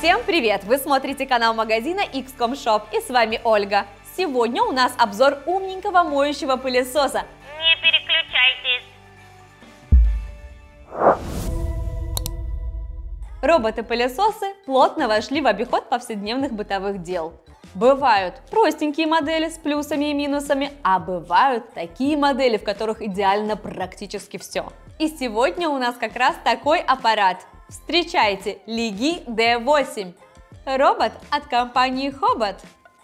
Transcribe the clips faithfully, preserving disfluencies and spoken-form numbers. Всем привет! Вы смотрите канал магазина икс ком шоп, и с вами Ольга. Сегодня у нас обзор умненького моющего пылесоса. Не переключайтесь! Роботы-пылесосы плотно вошли в обиход повседневных бытовых дел. Бывают простенькие модели с плюсами и минусами, а бывают такие модели, в которых идеально практически все. И сегодня у нас как раз такой аппарат. Встречайте, Legee дэ восемь. Робот от компании Hobot.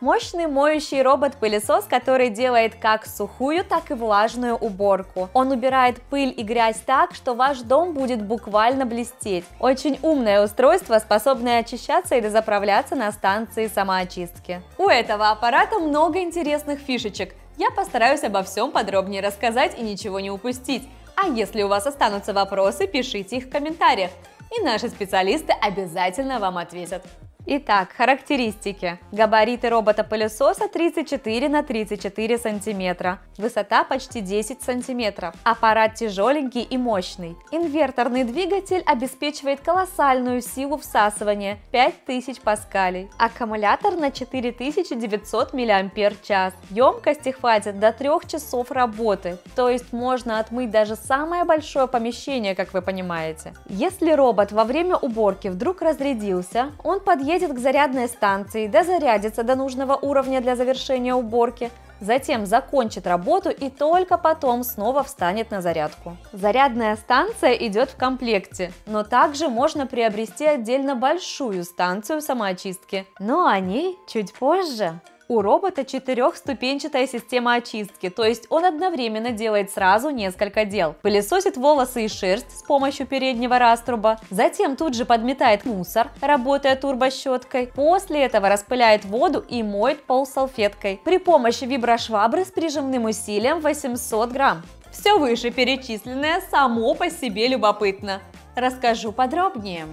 Мощный моющий робот-пылесос, который делает как сухую, так и влажную уборку. Он убирает пыль и грязь так, что ваш дом будет буквально блестеть. Очень умное устройство, способное очищаться и дозаправляться на станции самоочистки. У этого аппарата много интересных фишечек. Я постараюсь обо всем подробнее рассказать и ничего не упустить. А если у вас останутся вопросы, пишите их в комментариях, и наши специалисты обязательно вам ответят. Итак, характеристики. Габариты робота-пылесоса тридцать четыре на тридцать четыре сантиметра, высота почти десять сантиметров. Аппарат тяжеленький и мощный. Инверторный двигатель обеспечивает колоссальную силу всасывания – пять тысяч паскалей. Аккумулятор на четыре тысячи девятьсот мАч. Емкости хватит до трёх часов работы, то есть можно отмыть даже самое большое помещение, как вы понимаете. Если робот во время уборки вдруг разрядился, он подъедет Едет к зарядной станции, дозарядится до нужного уровня для завершения уборки, затем закончит работу и только потом снова встанет на зарядку. Зарядная станция идет в комплекте, но также можно приобрести отдельно большую станцию самоочистки, но о ней чуть позже. У робота четырехступенчатая система очистки, то есть он одновременно делает сразу несколько дел. Пылесосит волосы и шерсть с помощью переднего раструба, затем тут же подметает мусор, работая турбощеткой, после этого распыляет воду и моет пол салфеткой при помощи виброшвабры с прижимным усилием восемьсот грамм. Все вышеперечисленное само по себе любопытно. Расскажу подробнее.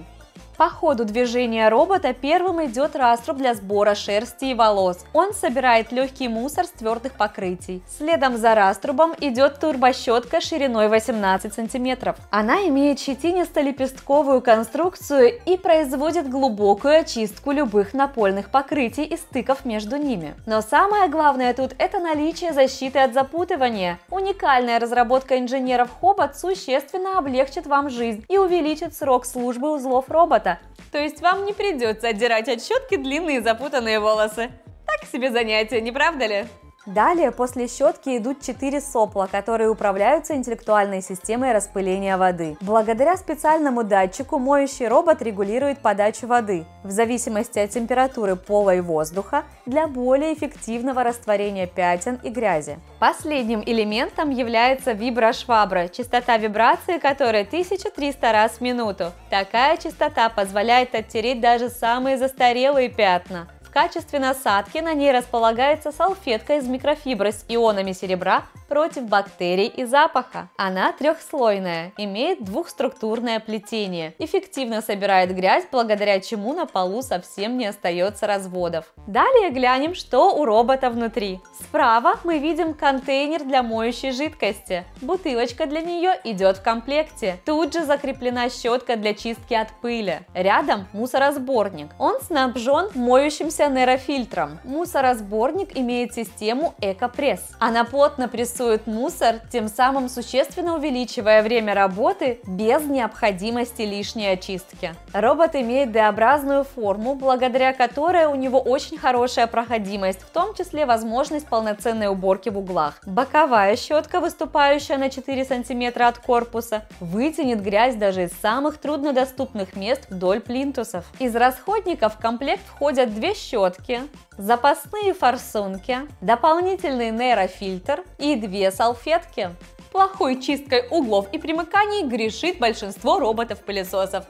По ходу движения робота первым идет раструб для сбора шерсти и волос. Он собирает легкий мусор с твердых покрытий. Следом за раструбом идет турбощетка шириной восемнадцать сантиметров. Она имеет щетинисто-лепестковую конструкцию и производит глубокую очистку любых напольных покрытий и стыков между ними. Но самое главное тут – это наличие защиты от запутывания. Уникальная разработка инженеров Hobot существенно облегчит вам жизнь и увеличит срок службы узлов робота. То есть вам не придется отдирать от щетки длинные запутанные волосы. Так себе занятие, не правда ли? Далее после щетки идут четыре сопла, которые управляются интеллектуальной системой распыления воды. Благодаря специальному датчику моющий робот регулирует подачу воды в зависимости от температуры пола и воздуха для более эффективного растворения пятен и грязи. Последним элементом является виброшвабра, частота вибрации которой тысяча триста раз в минуту. Такая частота позволяет оттереть даже самые застарелые пятна. В качестве насадки на ней располагается салфетка из микрофибры с ионами серебра против бактерий и запаха. Она трехслойная, имеет двухструктурное плетение, эффективно собирает грязь, благодаря чему на полу совсем не остается разводов. Далее глянем, что у робота внутри. Справа мы видим контейнер для моющей жидкости. Бутылочка для нее идет в комплекте. Тут же закреплена щетка для чистки от пыли. Рядом мусоросборник. Он снабжен моющимся нейрофильтром. Мусоросборник имеет систему экопресс. Она плотно прессует мусор, тем самым существенно увеличивая время работы без необходимости лишней очистки. Робот имеет Д-образную форму, благодаря которой у него очень хорошая проходимость, в том числе возможность полноценной уборки в углах. Боковая щетка, выступающая на четыре сантиметра от корпуса, вытянет грязь даже из самых труднодоступных мест вдоль плинтусов. Из расходников в комплект входят две щетки, щетки, запасные форсунки, дополнительный нейрофильтр и две салфетки. Плохой чисткой углов и примыканий грешит большинство роботов-пылесосов.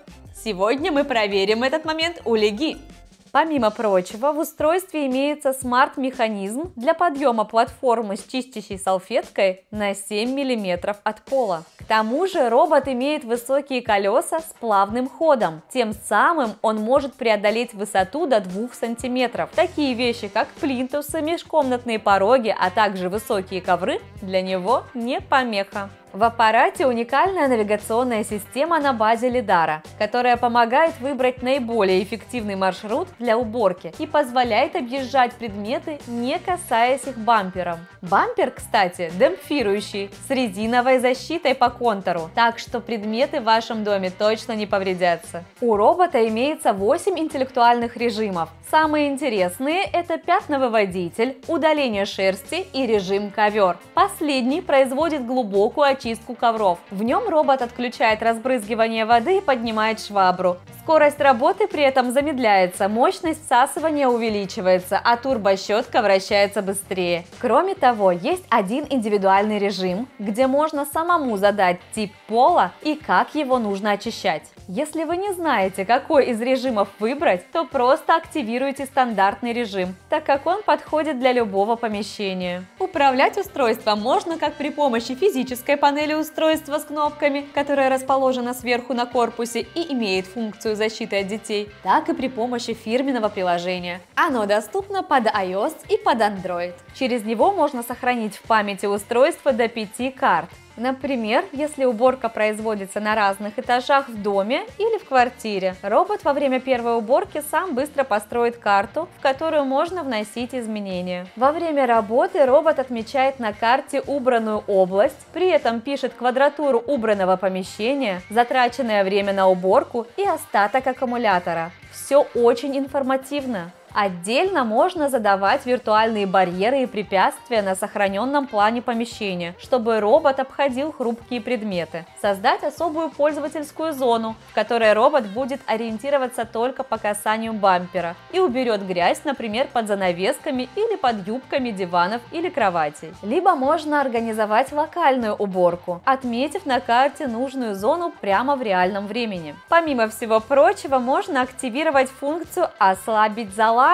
Сегодня мы проверим этот момент у Legee. Помимо прочего, в устройстве имеется смарт-механизм для подъема платформы с чистящей салфеткой на семь миллиметров от пола. К тому же робот имеет высокие колеса с плавным ходом, тем самым он может преодолеть высоту до двух сантиметров. Такие вещи, как плинтусы, межкомнатные пороги, а также высокие ковры, для него не помеха. В аппарате уникальная навигационная система на базе лидара, которая помогает выбрать наиболее эффективный маршрут для уборки и позволяет объезжать предметы, не касаясь их бампером. Бампер, кстати, демпфирующий, с резиновой защитой по контуру, так что предметы в вашем доме точно не повредятся. У робота имеется восемь интеллектуальных режимов. Самые интересные – это пятновыводитель, удаление шерсти и режим ковер. Последний производит глубокую очистку ковров. В нем робот отключает разбрызгивание воды и поднимает швабру. Скорость работы при этом замедляется, мощность всасывания увеличивается, а турбощетка вращается быстрее. Кроме того, есть один индивидуальный режим, где можно самому задать тип пола и как его нужно очищать. Если вы не знаете, какой из режимов выбрать, то просто активируйте стандартный режим, так как он подходит для любого помещения. Управлять устройством можно как при помощи физической панели устройства с кнопками, которая расположена сверху на корпусе и имеет функцию защиты от детей, так и при помощи фирменного приложения. Оно доступно под iOS и под Android. Через него можно сохранить в памяти устройства до пяти карт. Например, если уборка производится на разных этажах в доме или в квартире, робот во время первой уборки сам быстро построит карту, в которую можно вносить изменения. Во время работы робот отмечает на карте убранную область, при этом пишет квадратуру убранного помещения, затраченное время на уборку и остаток аккумулятора. Все очень информативно. Отдельно можно задавать виртуальные барьеры и препятствия на сохраненном плане помещения, чтобы робот обходил хрупкие предметы. Создать особую пользовательскую зону, в которой робот будет ориентироваться только по касанию бампера и уберет грязь, например, под занавесками или под юбками диванов или кроватей. Либо можно организовать локальную уборку, отметив на карте нужную зону прямо в реальном времени. Помимо всего прочего, можно активировать функцию «Ослабить залазание»,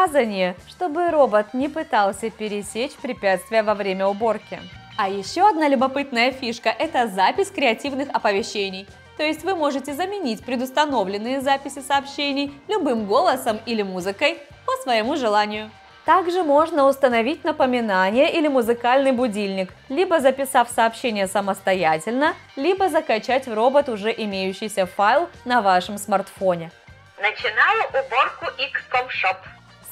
чтобы робот не пытался пересечь препятствия во время уборки. А еще одна любопытная фишка – это запись креативных оповещений. То есть вы можете заменить предустановленные записи сообщений любым голосом или музыкой по своему желанию. Также можно установить напоминание или музыкальный будильник, либо записав сообщение самостоятельно, либо закачать в робот уже имеющийся файл на вашем смартфоне. Начинаю уборку икс ком шоп.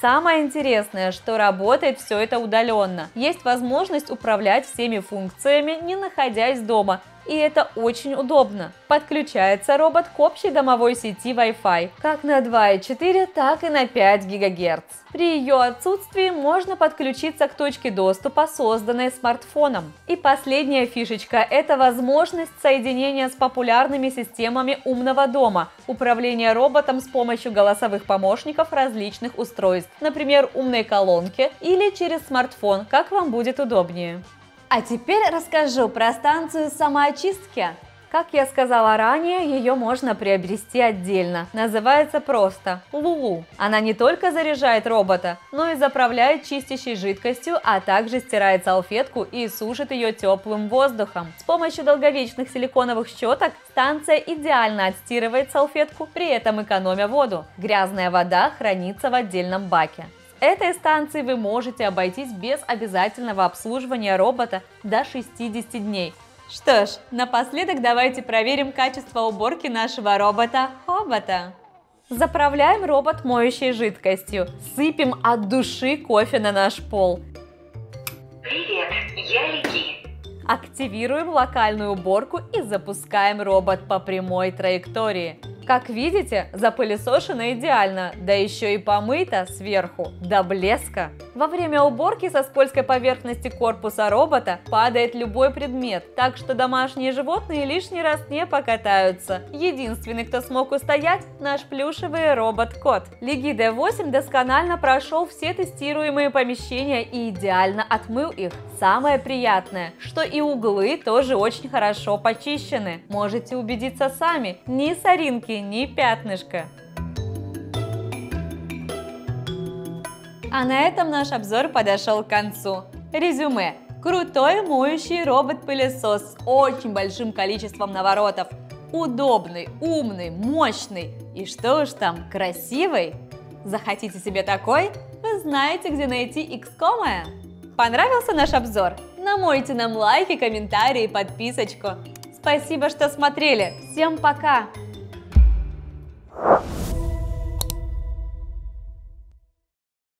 Самое интересное, что работает все это удаленно. Есть возможность управлять всеми функциями, не находясь дома, и это очень удобно. Подключается робот к общей домовой сети Wi-Fi, как на два и четыре, так и на пять гигагерц. При ее отсутствии можно подключиться к точке доступа, созданной смартфоном. И последняя фишечка – это возможность соединения с популярными системами умного дома, управления роботом с помощью голосовых помощников различных устройств, например, умной колонки или через смартфон, как вам будет удобнее. А теперь расскажу про станцию самоочистки. Как я сказала ранее, ее можно приобрести отдельно. Называется просто Лулу. Она не только заряжает робота, но и заправляет чистящей жидкостью, а также стирает салфетку и сушит ее теплым воздухом. С помощью долговечных силиконовых щеток станция идеально отстирывает салфетку, при этом экономя воду. Грязная вода хранится в отдельном баке. Этой станции вы можете обойтись без обязательного обслуживания робота до шестидесяти дней. Что ж, напоследок давайте проверим качество уборки нашего робота Хобота. Заправляем робот моющей жидкостью. Сыпем от души кофе на наш пол. Привет, я Леги. Активируем локальную уборку и запускаем робот по прямой траектории. Как видите, запылесошено идеально, да еще и помыто сверху до блеска. Во время уборки со скользкой поверхности корпуса робота падает любой предмет, так что домашние животные лишний раз не покатаются. Единственный, кто смог устоять, наш плюшевый робот-кот. Legee ди восемь досконально прошел все тестируемые помещения и идеально отмыл их. Самое приятное, что и углы тоже очень хорошо почищены. Можете убедиться сами, ни соринки, ни пятнышка. А на этом наш обзор подошел к концу. Резюме. Крутой моющий робот-пылесос с очень большим количеством наворотов. Удобный, умный, мощный и что уж там, красивый. Захотите себе такой? Вы знаете, где найти икс ком-а. Понравился наш обзор? Намойте нам лайки, комментарии, подписочку. Спасибо, что смотрели. Всем пока!